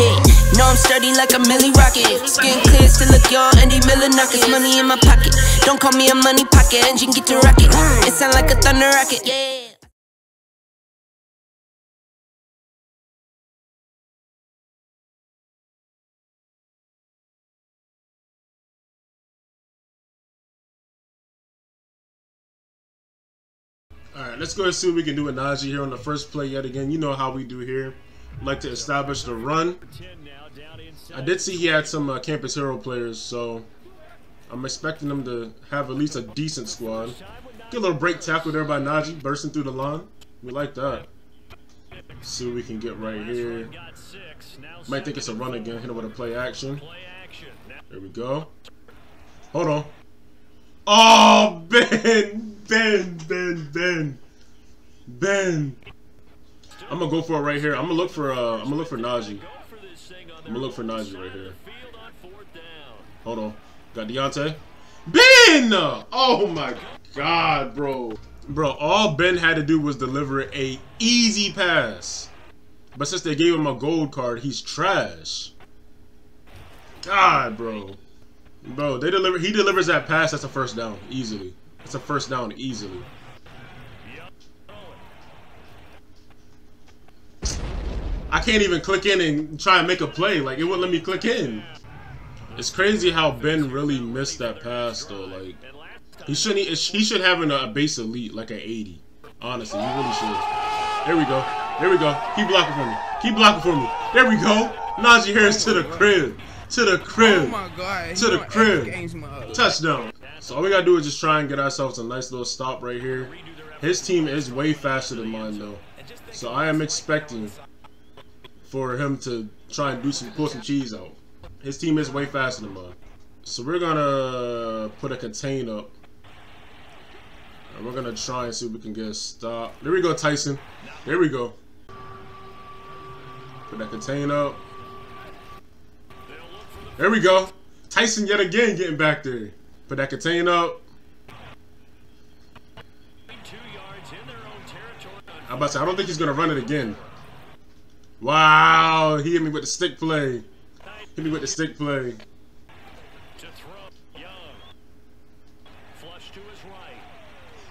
Yeah, no, I'm sturdy like a milli rocket. Skin clear, still look y'all, Andy Miller knockers. Money in my pocket, don't call me a money pocket. Engine get to rocket, it sound like a thunder rocket. Yeah. Alright, let's go and see what we can do with Najee here on the first play yet again. You know how we do here. Like to establish the run. I did see he had some Campus Hero players, so I'm expecting them to have at least a decent squad. Get a little break tackle there by Najee, bursting through the line. We like that. Let's see what we can get right here. Might think it's a run again. Hit him with a play action. There we go. Hold on. Oh, Ben. I'm gonna go for it right here. I'm gonna look for Najee. I'm gonna look for Najee right here. Hold on. Got Deontay. Ben! Oh my God, bro. Bro, all Ben had to do was deliver a easy pass. But since they gave him a gold card, he's trash. God, bro. Bro, they deliver. He delivers that pass. That's a first down easily. It's a first down easily. I can't even click in and try and make a play. Like, it wouldn't let me click in. It's crazy how Ben really missed that pass though. Like, he shouldn't. He should have a base elite like an 80. Honestly, he really should. There we go. There we go. Keep blocking for me. Keep blocking for me. There we go. Najee Harris to the crib. To the crib. Oh my God. To the crib. Touchdown. So all we gotta do is just try and get ourselves a nice little stop right here. His team is way faster than mine though. So I am expecting for him to try and do some, pull some cheese out. His team is way faster than mine. So we're gonna put a contain up. And we're gonna try and see if we can get a stop. There we go, Tyson. There we go. Put that contain up. There we go. Tyson yet again getting back there. Put that contain up. I'm about to say, I don't think he's going to run it again. Wow. He hit me with the stick play. Hit me with the stick play.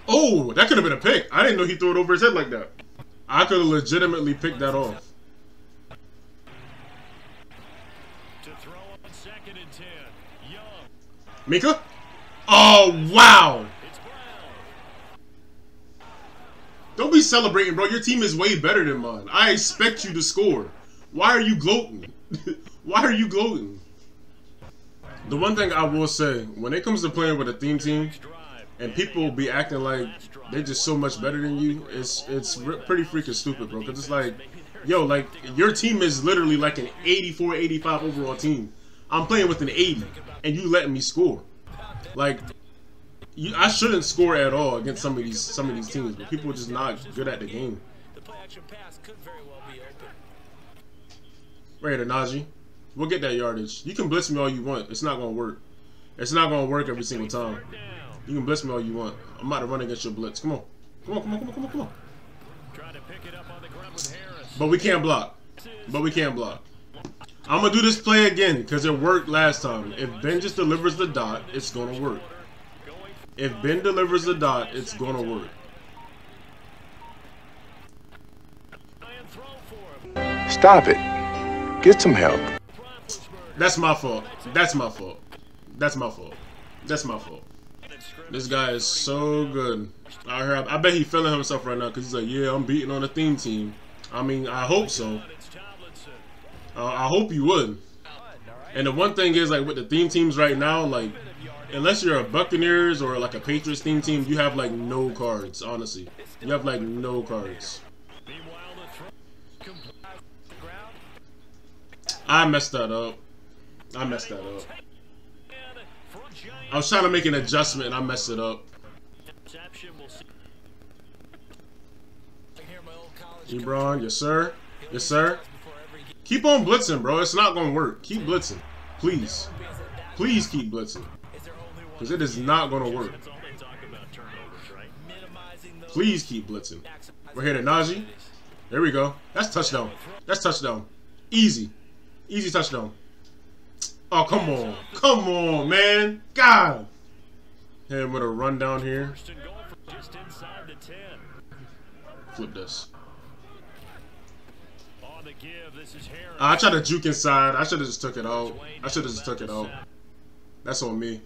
Oh, that could have been a pick. I didn't know he threw it over his head like that. I could have legitimately picked that off. Micah? Oh, wow. Don't be celebrating, bro. Your team is way better than mine. I expect you to score. Why are you gloating? Why are you gloating? The one thing I will say, when it comes to playing with a theme team, and people be acting like they're just so much better than you, it's pretty freaking stupid, bro. Because it's like, yo, like, your team is literally like an 84, 85 overall team. I'm playing with an 80, and you letting me score. Like, I shouldn't score at all against some of these teams, but people are just not good at the game. Right here, Najee. We'll get that yardage. You can blitz me all you want. It's not gonna work. It's not gonna work every single time. You can blitz me all you want. I'm about to run against your blitz. Come on. Come on, come on, come on, come on, come on. But we can't block. But we can't block. I'm going to do this play again because it worked last time. If Ben just delivers the dot, it's going to work. If Ben delivers the dot, it's going to work. Stop it. Get some help. That's my fault. That's my fault. That's my fault. That's my fault. This guy is so good. I bet he's feeling himself right now because he's like, yeah, I'm beating on a theme team. I mean, I hope so. I hope you would. And the one thing is, like, with the theme teams right now, like, unless you're a Buccaneers or like a Patriots theme team, you have like no cards. Honestly, you have like no cards. I messed that up. I messed that up. I was trying to make an adjustment and I messed it up. Ebron, yes sir, yes sir. Keep on blitzing, bro. It's not gonna work. Keep blitzing, please. Please keep blitzing, because it is not gonna work. Please keep blitzing. We're here to Najee. There we go. That's touchdown. That's touchdown. Easy, Easy touchdown. Oh, come on. Come on, man. God. Hit him with a run down here. Flip this. I tried to juke inside. I should have just took it out. That's on me.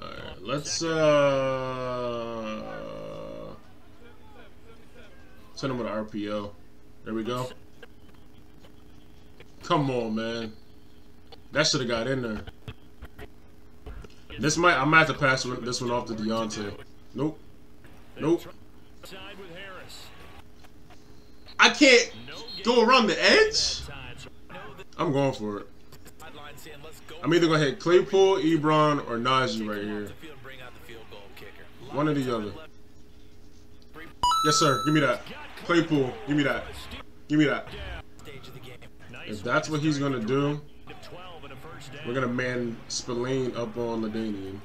Alright, let's send him with an RPO. There we go. Come on, man. That should have got in there. This might, I might have to pass this one off to Deontay. Nope. Nope. I can't go around the edge? I'm going for it. I'm either going to hit Claypool, Ebron, or Najee right here. One or the other. Yes, sir. Give me that. Claypool. Give me that. Give me that. If that's what he's going to do, we're going to man Spillane up on Ladanian.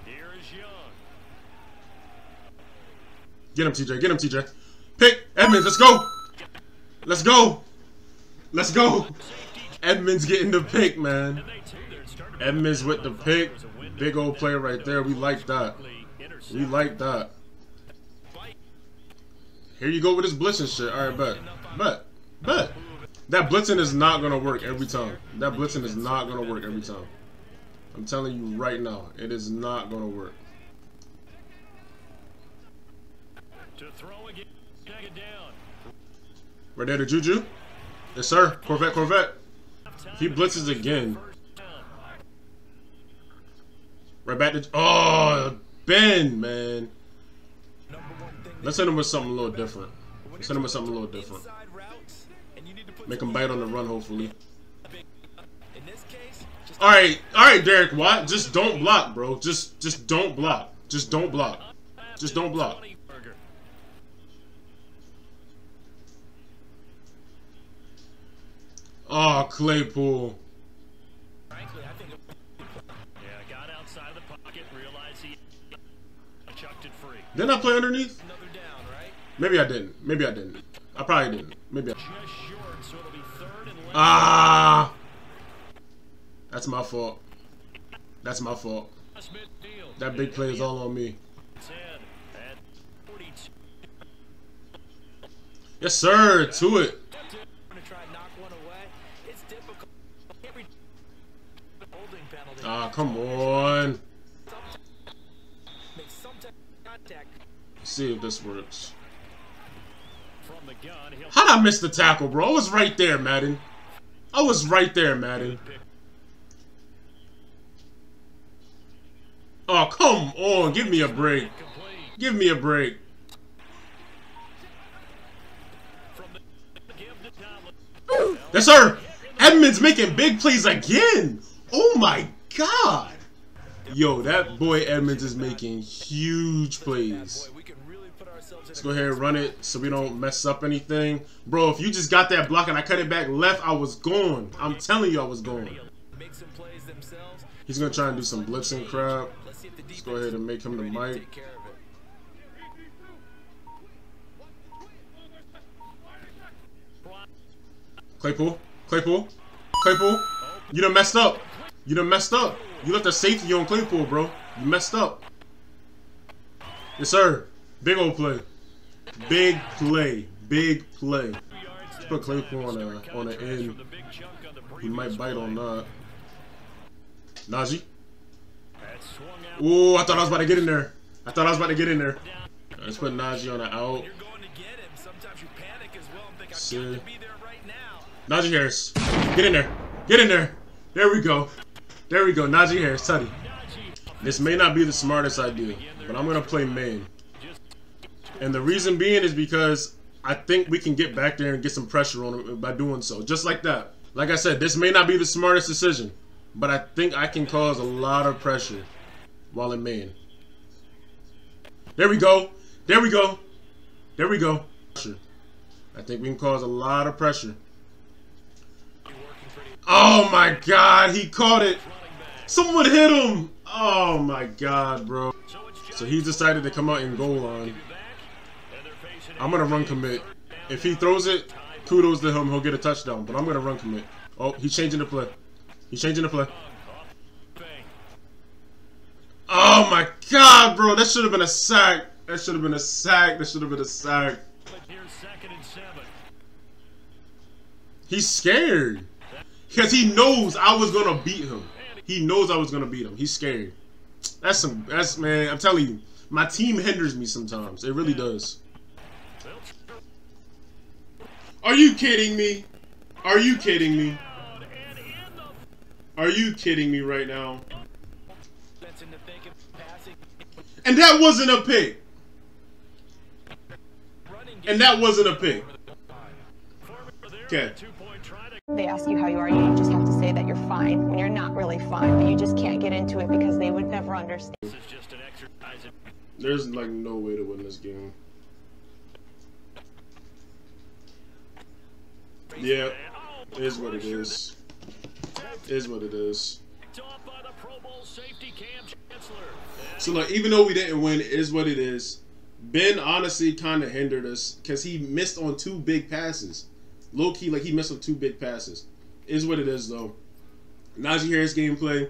Get him, TJ. Get him, TJ. Pick. Edmonds. Let's go. Let's go. Let's go. Edmonds getting the pick, man. Edmonds with the pick. Big old play right there. We like that. We like that. Here you go with this blitzing shit. All right, bet. Bet. Bet. That blitzing is not going to work every time. That blitzing is not going to work every time. I'm telling you right now, it is not going to work. Right there to Juju. Yes, sir. Corvette, Corvette. If he blitzes again. Right back to... Oh, Ben, man. Let's hit him with something a little different. Let's hit him with something a little different. Make him bite on the run, hopefully. Alright, alright, Derek Watt. Just don't block, bro. Just don't block. Just don't block. Just don't block. Oh, Claypool. Didn't I play underneath? Maybe I didn't. Maybe I didn't. I probably didn't. Maybe I didn't. Ah! That's my fault. That's my fault. That big play is all on me. Yes, sir. To it. Ah, come on. Let's see if this works. How'd I miss the tackle, bro? I was right there, Madden. I was right there, Madden. Oh, come on. Give me a break. Give me a break. Yes, sir. Edmonds making big plays again. Oh, my God. Yo, that boy Edmonds is making huge plays. Let's go ahead and run it so we don't mess up anything. Bro, if you just got that block and I cut it back left, I was gone. I'm telling you I was gone. He's going to try and do some blitzing crap. Let's go ahead and make him the mic. Claypool. Claypool. Claypool. You done messed up. You done messed up. You left a safety on Claypool, bro. You messed up. Yes, sir. Big old play. Big play. Big play. Let's put Claypool on the end. He might bite on that. Najee. Ooh, I thought I was about to get in there. I thought I was about to get in there. Right, let's put Najee on the out. See. Najee Harris. Get in there. Get in there. There we go. There we go. Najee Harris, Tutty. This may not be the smartest idea, but I'm going to play main. And the reason being is because I think we can get back there and get some pressure on him by doing so. Just like that. Like I said, this may not be the smartest decision, but I think I can cause a lot of pressure while in main. There we go. There we go. There we go. I think we can cause a lot of pressure. Oh, my God. He caught it. Someone hit him. Oh, my God, bro. So he decided to come out in goal line. I'm going to run commit. If he throws it, kudos to him. He'll get a touchdown. But I'm going to run commit. Oh, he's changing the play. He's changing the play. Oh my God, bro! That should have been a sack. That should have been a sack. That should have been a sack. He's scared because he knows I was gonna beat him. He knows I was gonna beat him. He's scared. That's some. That's, man. I'm telling you, my team hinders me sometimes. It really does. Are you kidding me? Are you kidding me? Are you kidding me right now? And that wasn't a pick. And that wasn't a pick. Okay. They ask you how you are, you just have to say that you're fine when you're not really fine, but you just can't get into it because they would never understand. There's like no way to win this game. Yeah, it is what it is. It is what it is. So like, even though we didn't win, it is what it is. Ben honestly kind of hindered us because he missed on two big passes. Low key, like, he missed on two big passes. It is what it is though. Najee Harris gameplay.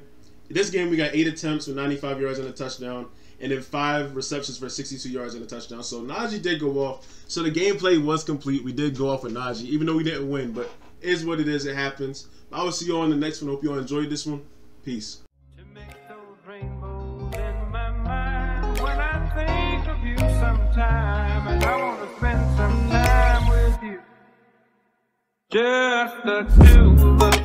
This game we got 8 attempts for 95 yards and a touchdown, and then 5 receptions for 62 yards and a touchdown. So Najee did go off. So the gameplay was complete. We did go off with Najee, even though we didn't win. But it is what it is. It happens. I will see you all in the next one. Hope you all enjoyed this one. Peace. Just the two of us.